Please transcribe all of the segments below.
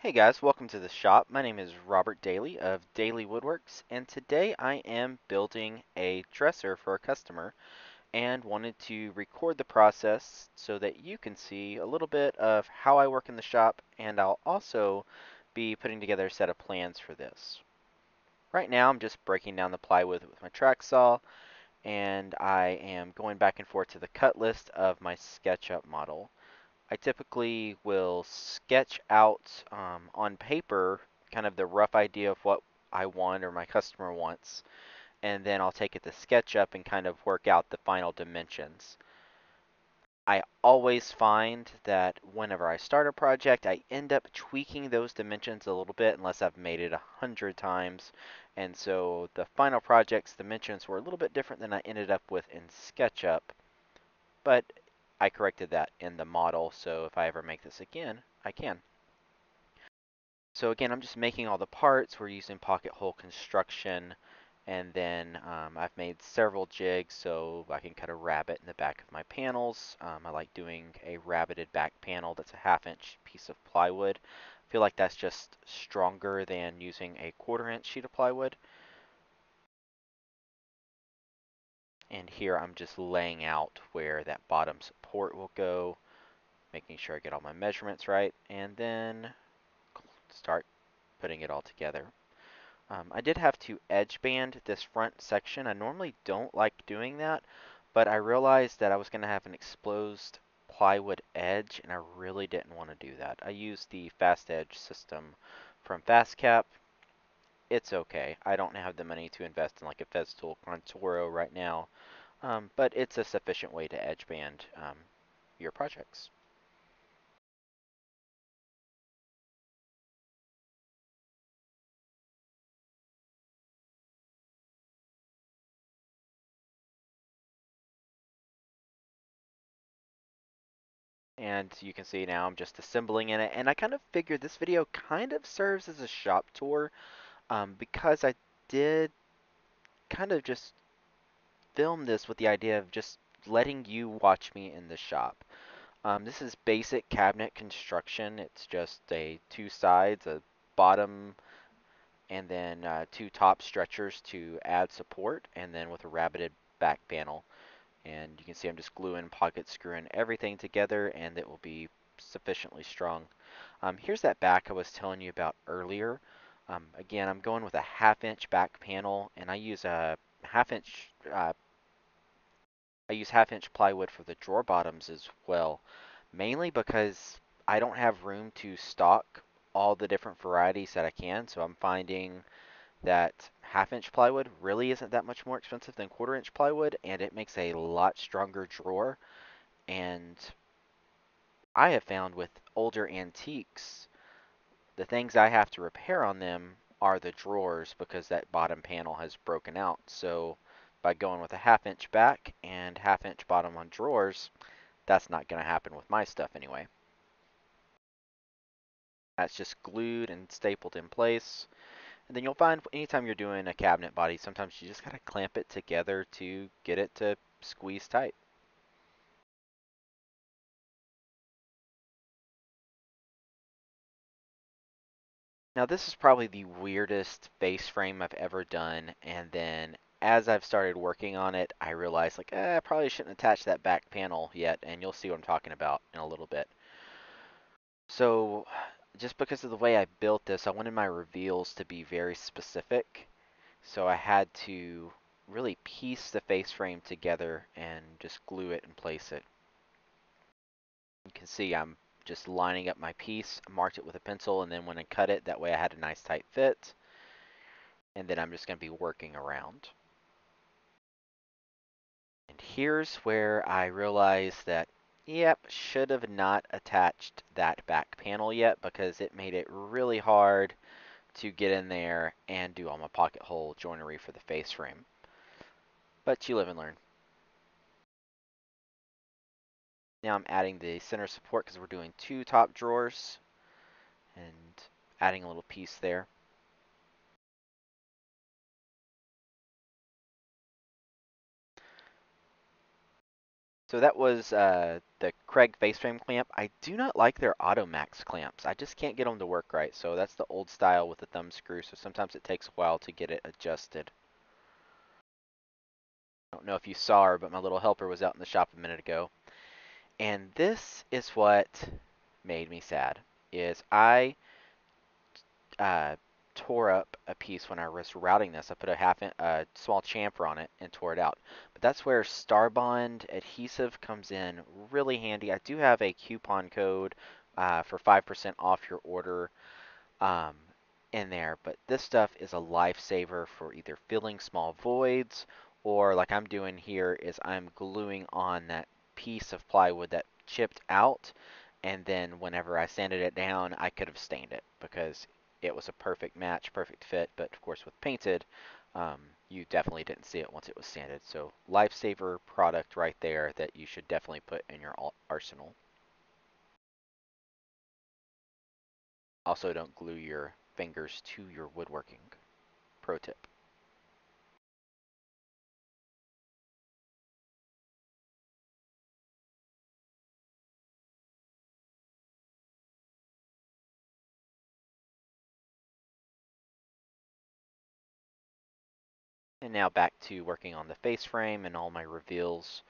Hey guys, welcome to the shop. My name is Robert Dailey of Dailey Woodworks, and today I am building a dresser for a customer and wanted to record the process so that you can see a little bit of how I work in the shop, and I'll also be putting together a set of plans for this. Right now I'm just breaking down the plywood with my track saw, and I am going back and forth to the cut list of my SketchUp model. I typically will sketch out on paper kind of the rough idea of what I want or my customer wants, and then I'll take it to SketchUp and kind of work out the final dimensions. I always find that whenever I start a project, I end up tweaking those dimensions a little bit unless I've made it 100 times, and so the final project's dimensions were a little bit different than I ended up with in SketchUp, but I corrected that in the model, so if I ever make this again, I can. So again, I'm just making all the parts. We're using pocket hole construction, and then I've made several jigs so I can cut a rabbit in the back of my panels. I like doing a rabbited back panel that's a 1/2 inch piece of plywood. I feel like that's just stronger than using a 1/4 inch sheet of plywood. And here I'm just laying out where that bottom support will go, making sure I get all my measurements right, and then start putting it all together. I did have to edge band this front section. I normally don't like doing that, but I realized that I was going to have an exposed plywood edge, and I really didn't want to do that. I used the FastEdge system from FastCap. It's okay. I don't have the money to invest in like a Festool Contoro right now, but it's a sufficient way to edge band your projects. And you can see now I'm just assembling in it, and I kind of figured this video kind of serves as a shop tour. Because I did kind of just film this with the idea of just letting you watch me in the shop. This is basic cabinet construction. It's just two sides, a bottom, and then two top stretchers to add support, and then with a rabbited back panel. And you can see I'm just gluing, pocket screwing everything together, and it will be sufficiently strong. Here's that back I was telling you about earlier. Again, I'm going with a 1/2 inch back panel, and I use a 1/2 inch. I use 1/2 inch plywood for the drawer bottoms as well, mainly because I don't have room to stock all the different varieties that I can. So I'm finding that 1/2 inch plywood really isn't that much more expensive than 1/4 inch plywood, and it makes a lot stronger drawer. And I have found with older antiques, the things I have to repair on them are the drawers because that bottom panel has broken out. So by going with a 1/2 inch back and 1/2 inch bottom on drawers, that's not going to happen with my stuff anyway. That's just glued and stapled in place. And then you'll find anytime you're doing a cabinet body, sometimes you just got to clamp it together to get it to squeeze tight. Now this is probably the weirdest face frame I've ever done, and then as I've started working on it, I realized like, I probably shouldn't attach that back panel yet, and you'll see what I'm talking about in a little bit. So just because of the way I built this, I wanted my reveals to be very specific, so I had to really piece the face frame together and just glue it and place it. You can see I'm just lining up my piece, marked it with a pencil, and then when I cut it, that way I had a nice tight fit. And then I'm just going to be working around. And here's where I realized that, yep, should have not attached that back panel yet, because it made it really hard to get in there and do all my pocket hole joinery for the face frame. But you live and learn. Now I'm adding the center support because we're doing two top drawers, and adding a little piece there. So that was the Kreg face frame clamp. I do not like their Automax clamps. I just can't get them to work right. So that's the old style with the thumb screw. So sometimes it takes a while to get it adjusted. I don't know if you saw her, but my little helper was out in the shop a minute ago. And this is what made me sad, is I tore up a piece when I was routing this. I put a small chamfer on it and tore it out. But that's where Starbond adhesive comes in really handy. I do have a coupon code for 5% off your order in there. But this stuff is a lifesaver for either filling small voids, or like I'm doing here is I'm gluing on that piece of plywood that chipped out, and then whenever I sanded it down, I could have stained it because it was a perfect match, perfect fit. But of course with painted, you definitely didn't see it once it was sanded. So lifesaver product right there that you should definitely put in your arsenal. Also don't glue your fingers to your woodworking. Pro tip. And now back to working on the face frame and all my reveals.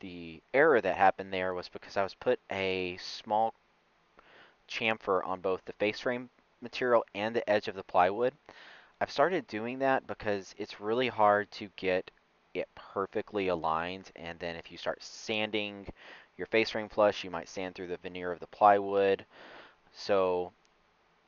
The error that happened there was because I was put a small chamfer on both the face frame material and the edge of the plywood. I've started doing that because it's really hard to get it perfectly aligned, and then if you start sanding your face frame flush, you might sand through the veneer of the plywood. So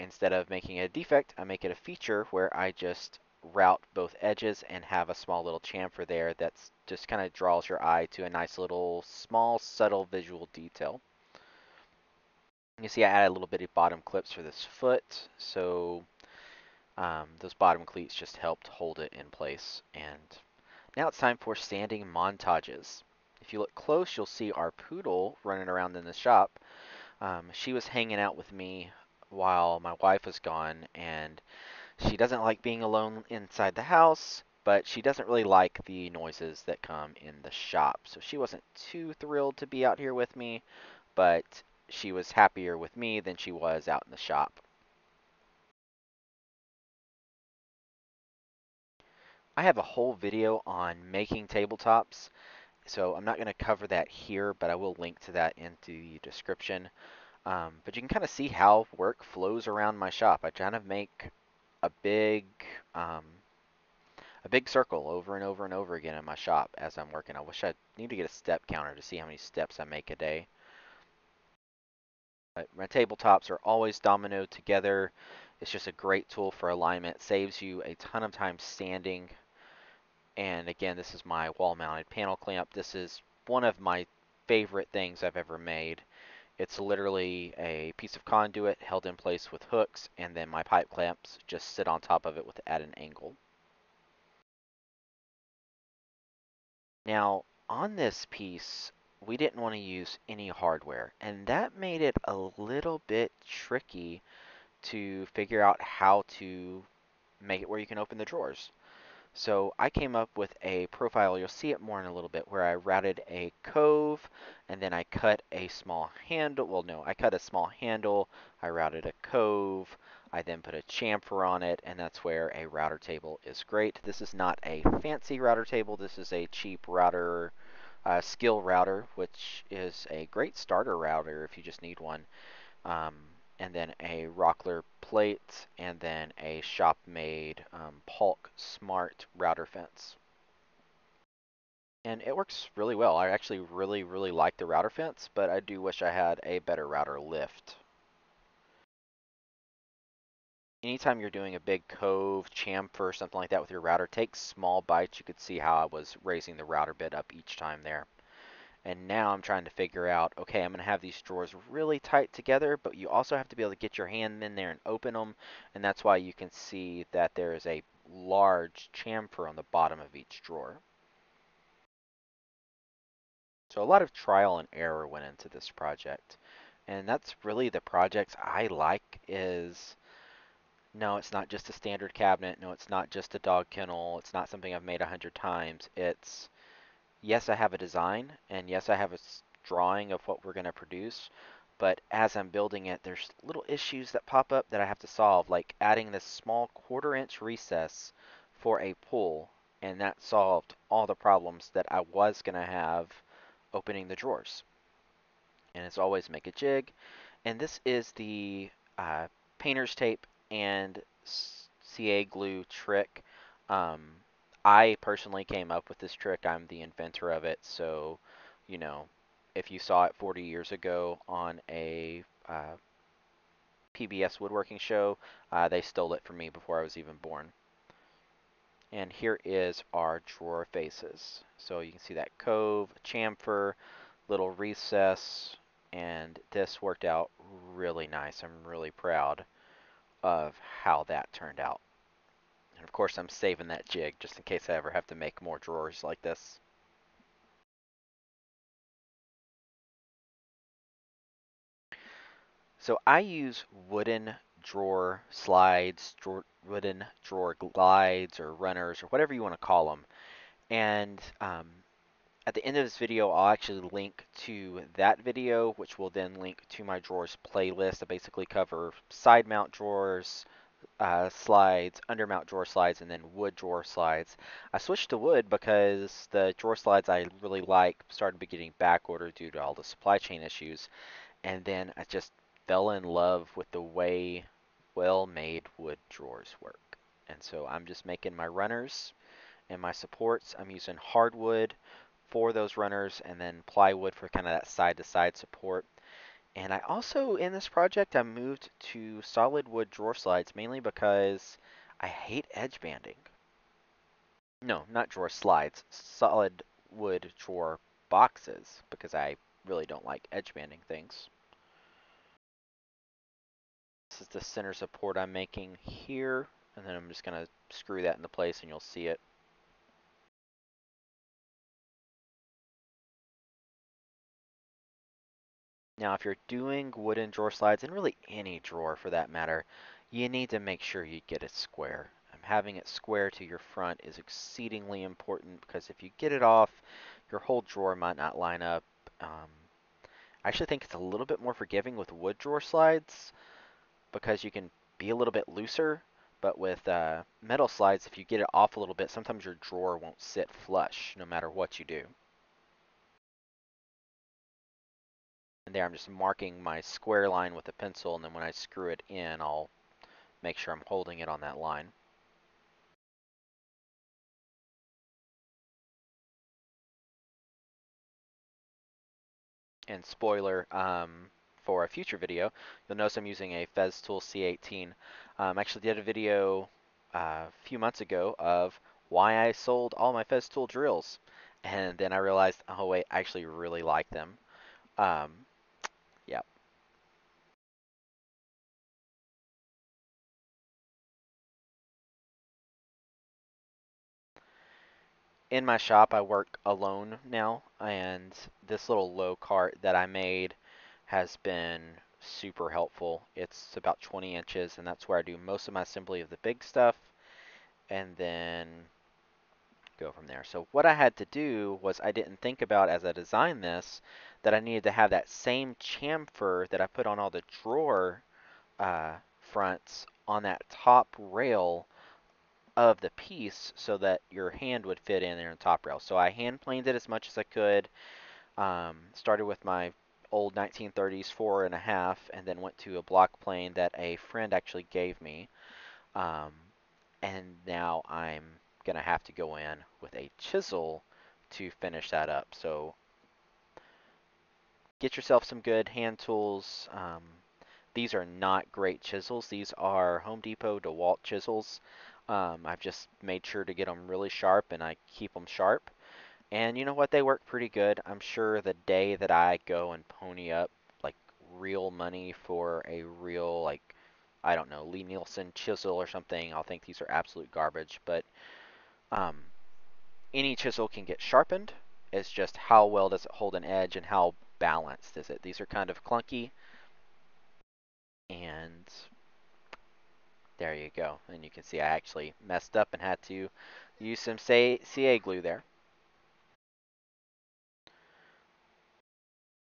instead of making it a defect, I make it a feature where I just route both edges and have a small little chamfer there that's just kind of draws your eye to a nice little small subtle visual detail. You see I added a little bit of bottom clips for this foot, so those bottom cleats just helped hold it in place. And now it's time for sanding montages. If you look close, you'll see our poodle running around in the shop. She was hanging out with me while my wife was gone, and she doesn't like being alone inside the house, but she doesn't really like the noises that come in the shop. So she wasn't too thrilled to be out here with me, but she was happier with me than she was out in the shop. I have a whole video on making tabletops, so I'm not going to cover that here, but I will link to that into the description. But you can kind of see how work flows around my shop. I try to make a big circle over and over and over again in my shop as I'm working. I wish I need to get a step counter to see how many steps I make a day. But my tabletops are always dominoed together. It's just a great tool for alignment. It saves you a ton of time sanding. And again, this is my wall-mounted panel clamp. This is one of my favorite things I've ever made. It's literally a piece of conduit held in place with hooks, and then my pipe clamps just sit on top of it at an angle. Now, on this piece, we didn't want to use any hardware, and that made it a little bit tricky to figure out how to make it where you can open the drawers. So I came up with a profile, you'll see it more in a little bit, where I routed a cove, and then I cut a small handle. Well, no, I cut a small handle, I routed a cove, I then put a chamfer on it, and that's where a router table is great. This is not a fancy router table, this is a cheap router, Skill router, which is a great starter router if you just need one. And then a Rockler plate, and then a shop-made Peachtree Smart router fence. And it works really well. I actually really, really like the router fence, but I do wish I had a better router lift. Anytime you're doing a big cove, chamfer, or something like that with your router, take small bites. You could see how I was raising the router bit up each time there. And now I'm trying to figure out, okay, I'm going to have these drawers really tight together, but you also have to be able to get your hand in there and open them. And that's why you can see that there is a large chamfer on the bottom of each drawer. So a lot of trial and error went into this project. And that's really the projects I like is, no, it's not just a standard cabinet. No, it's not just a dog kennel. It's not something I've made 100 times. It's, yes, I have a design, and yes, I have a drawing of what we're going to produce, but as I'm building it, there's little issues that pop up that I have to solve, like adding this small quarter-inch recess for a pull, and that solved all the problems that I was going to have opening the drawers. And as always, make a jig. And this is the painter's tape and CA glue trick. I personally came up with this trick. I'm the inventor of it, so, you know, if you saw it 40 years ago on a PBS woodworking show, they stole it from me before I was even born. And here is our drawer faces. So you can see that cove, chamfer, little recess, and this worked out really nice. I'm really proud of how that turned out. And of course, I'm saving that jig just in case I ever have to make more drawers like this. So I use wooden drawer slides, wooden drawer glides or runners or whatever you want to call them. And at the end of this video, I'll actually link to that video, which will then link to my drawers playlist. I basically cover side mount drawers, slides, under mount drawer slides, and then wood drawer slides. I switched to wood because the drawer slides I really like started to be getting back ordered due to all the supply chain issues. And then I just fell in love with the way well-made wood drawers work. And so I'm just making my runners and my supports. I'm using hardwood for those runners and then plywood for kind of that side-to-side support. And I also, in this project, I moved to solid wood drawer slides mainly because I hate edge banding. No, not drawer slides, solid wood drawer boxes, because I really don't like edge banding things. This is the center support I'm making here, and then I'm just going to screw that into place and you'll see it. Now, if you're doing wooden drawer slides, and really any drawer for that matter, you need to make sure you get it square. Having it square to your front is exceedingly important, because if you get it off, your whole drawer might not line up. I actually think it's a little bit more forgiving with wood drawer slides, because you can be a little bit looser, but with metal slides, if you get it off a little bit, sometimes your drawer won't sit flush no matter what you do. And there I'm just marking my square line with a pencil, and then when I screw it in, I'll make sure I'm holding it on that line. And spoiler, for a future video, you'll notice I'm using a Festool C18. I actually did a video a few months ago of why I sold all my Festool drills, and then I realized, oh wait, I actually really like them. Yeah. In my shop, I work alone now, and this little low cart that I made has been super helpful. It's about 20 inches, and that's where I do most of my assembly of the big stuff, and then go from there. So what I had to do was, I didn't think about as I designed this that I needed to have that same chamfer that I put on all the drawer fronts on that top rail of the piece, so that your hand would fit in there on the top rail. So I hand planed it as much as I could. Started with my old 1930s 4.5, and then went to a block plane that a friend actually gave me, and now I'm gonna have to go in with a chisel to finish that up. So get yourself some good hand tools. These are not great chisels. These are Home Depot DeWalt chisels. I've just made sure to get them really sharp, and I keep them sharp. And you know what? They work pretty good. I'm sure the day that I go and pony up like real money for a real, like, I don't know, Lee Nielsen chisel or something, I'll think these are absolute garbage. But any chisel can get sharpened. It's just how well does it hold an edge and how balanced is it? These are kind of clunky. And there you go. And you can see I actually messed up and had to use some CA glue there.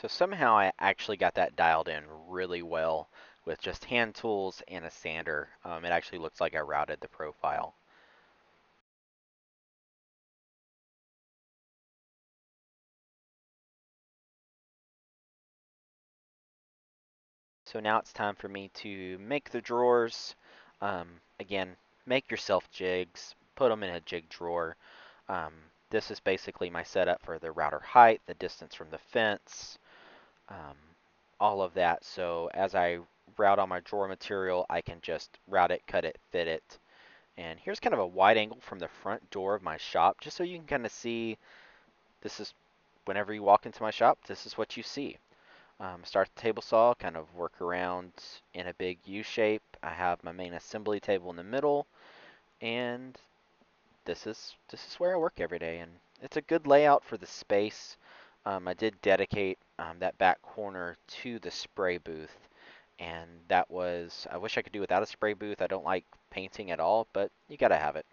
So somehow I actually got that dialed in really well with just hand tools and a sander. It actually looks like I routed the profile. So now it's time for me to make the drawers. Again, make yourself jigs, put them in a jig drawer. This is basically my setup for the router height, the distance from the fence, all of that. So as I route on my drawer material, I can just route it, cut it, fit it. And here's kind of a wide angle from the front door of my shop, just so you can kind of see, this is, whenever you walk into my shop, this is what you see. Start the table saw, kind of work around in a big U shape. I have my main assembly table in the middle, and this is where I work every day. And it's a good layout for the space. I did dedicate that back corner to the spray booth, and that was, I wish I could do without a spray booth. I don't like painting at all, but you gotta have it.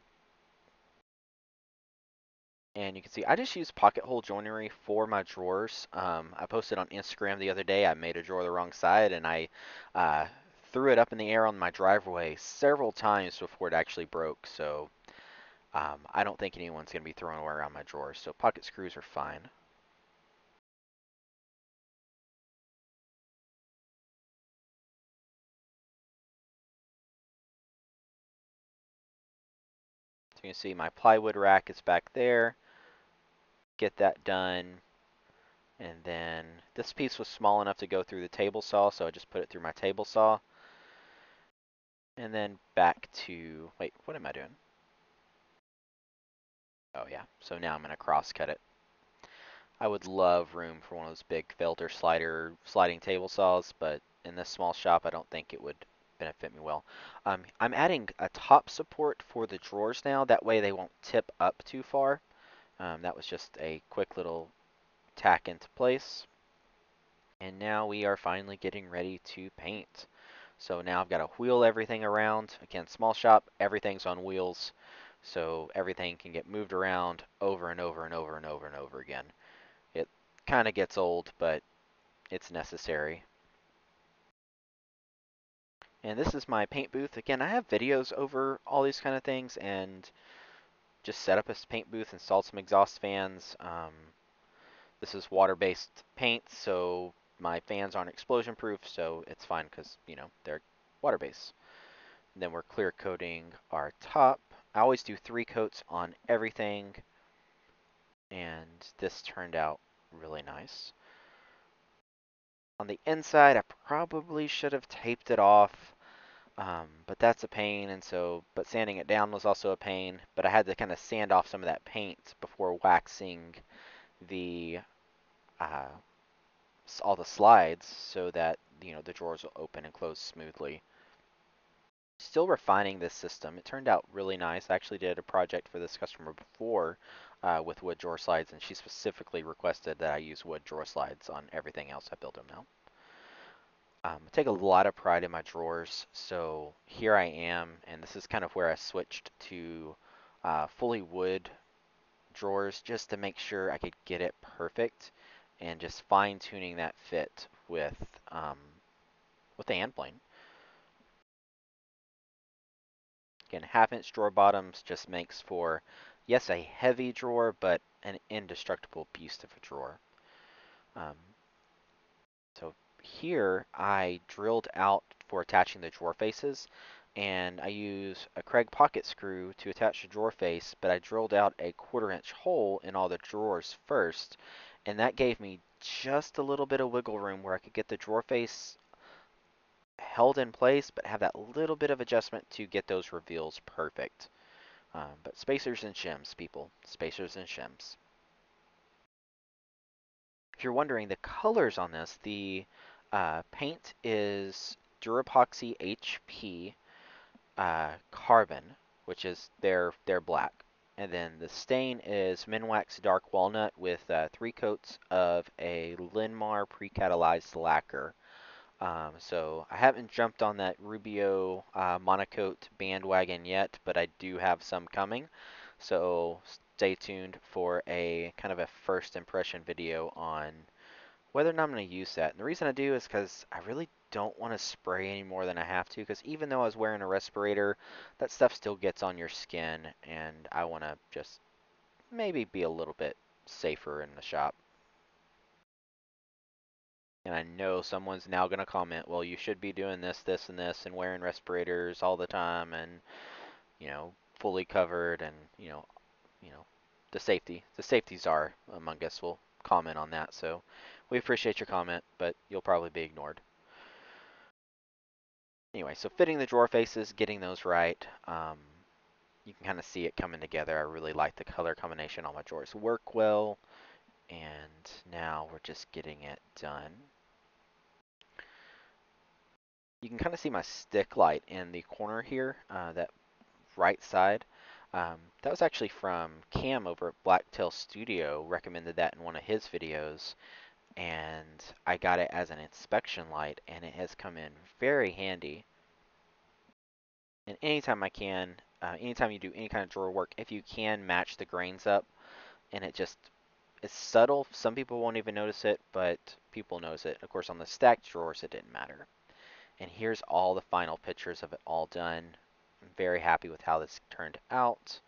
And you can see I just use pocket hole joinery for my drawers. I posted on Instagram the other day, I made a drawer the wrong side, and I threw it up in the air on my driveway several times before it actually broke. So I don't think anyone's going to be throwing away around my drawers. So pocket screws are fine. So you can see my plywood rack is back there. Get that done, and then this piece was small enough to go through the table saw, so I just put it through my table saw, and then back to, wait, what am I doing? Oh yeah, so now I'm going to cross cut it. I would love room for one of those big felder sliding table saws, but in this small shop I don't think it would benefit me well. I'm adding a top support for the drawers now, that way they won't tip up too far. That was just a quick little tack into place, and now we are finally getting ready to paint. So now I've got to wheel everything around. Again, small shop, everything's on wheels, so everything can get moved around over and over and over and over and over again. It kind of gets old, but it's necessary. And this is my paint booth. Again, I have videos over all these kind of things, and just set up a paint booth, installed some exhaust fans. This is water-based paint, so my fans aren't explosion-proof, so it's fine because, you know, they're water-based. And then we're clear coating our top. I always do 3 coats on everything, and this turned out really nice. On the inside, I probably should have taped it off, but that's a pain, and so, but sanding it down was also a pain, but I had to kind of sand off some of that paint before waxing the all the slides, so that, you know, the drawers will open and close smoothly. Still refining this system. It turned out really nice. I actually did a project for this customer before with wood drawer slides, and she specifically requested that I use wood drawer slides on everything else I build them now. I take a lot of pride in my drawers, so here I am, and this is kind of where I switched to fully wood drawers just to make sure I could get it perfect, and just fine-tuning that fit with the hand plane. Again, 1/2-inch drawer bottoms just makes for, yes, a heavy drawer, but an indestructible beast of a drawer. So here I drilled out for attaching the drawer faces, and I use a Kreg pocket screw to attach the drawer face, but I drilled out a 1/4-inch hole in all the drawers first, and that gave me just a little bit of wiggle room where I could get the drawer face held in place, but have that little bit of adjustment to get those reveals perfect. But spacers and shims, people. Spacers and shims. If you're wondering, the colors on this, the paint is Durapoxy HP Carbon, which is their black. And then the stain is Minwax Dark Walnut with 3 coats of a Linmar pre-catalyzed lacquer. So I haven't jumped on that Rubio monocoat bandwagon yet, but I do have some coming. So stay tuned for a kind of a first impression video on whether or not I'm going to use that. And the reason I do is because I really don't want to spray any more than I have to, because even though I was wearing a respirator, that stuff still gets on your skin, and I want to just maybe be a little bit safer in the shop. And I know someone's now going to comment, well, you should be doing this, this, and this, and wearing respirators all the time, and, you know, fully covered, and, you know, the safety czar among us will comment on that. So we appreciate your comment, but you'll probably be ignored. Anyway, so fitting the drawer faces, getting those right. You can kind of see it coming together. I really like the color combination. All my drawers work well. And now we're just getting it done. You can kind of see my stick light in the corner here, that right side. That was actually from Cam over at Blacktail Studio, recommended that in one of his videos, and I got it as an inspection light, and it has come in very handy. And anytime I can, anytime you do any kind of drawer work, if you can match the grains up, and it just, it's subtle, some people won't even notice it, but people notice it. Of course, on the stacked drawers, it didn't matter. And here's all the final pictures of it all done. I'm very happy with how this turned out.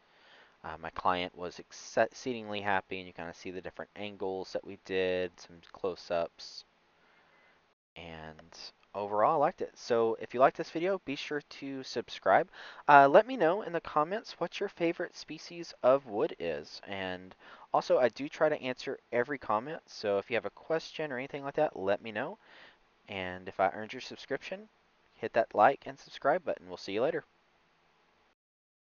My client was exceedingly happy, and you kind of see the different angles that we did, some close-ups, and overall I liked it. So if you liked this video, be sure to subscribe. Let me know in the comments what your favorite species of wood is, and also I do try to answer every comment, so if you have a question or anything like that, let me know. And if I earned your subscription, hit that like and subscribe button. We'll see you later.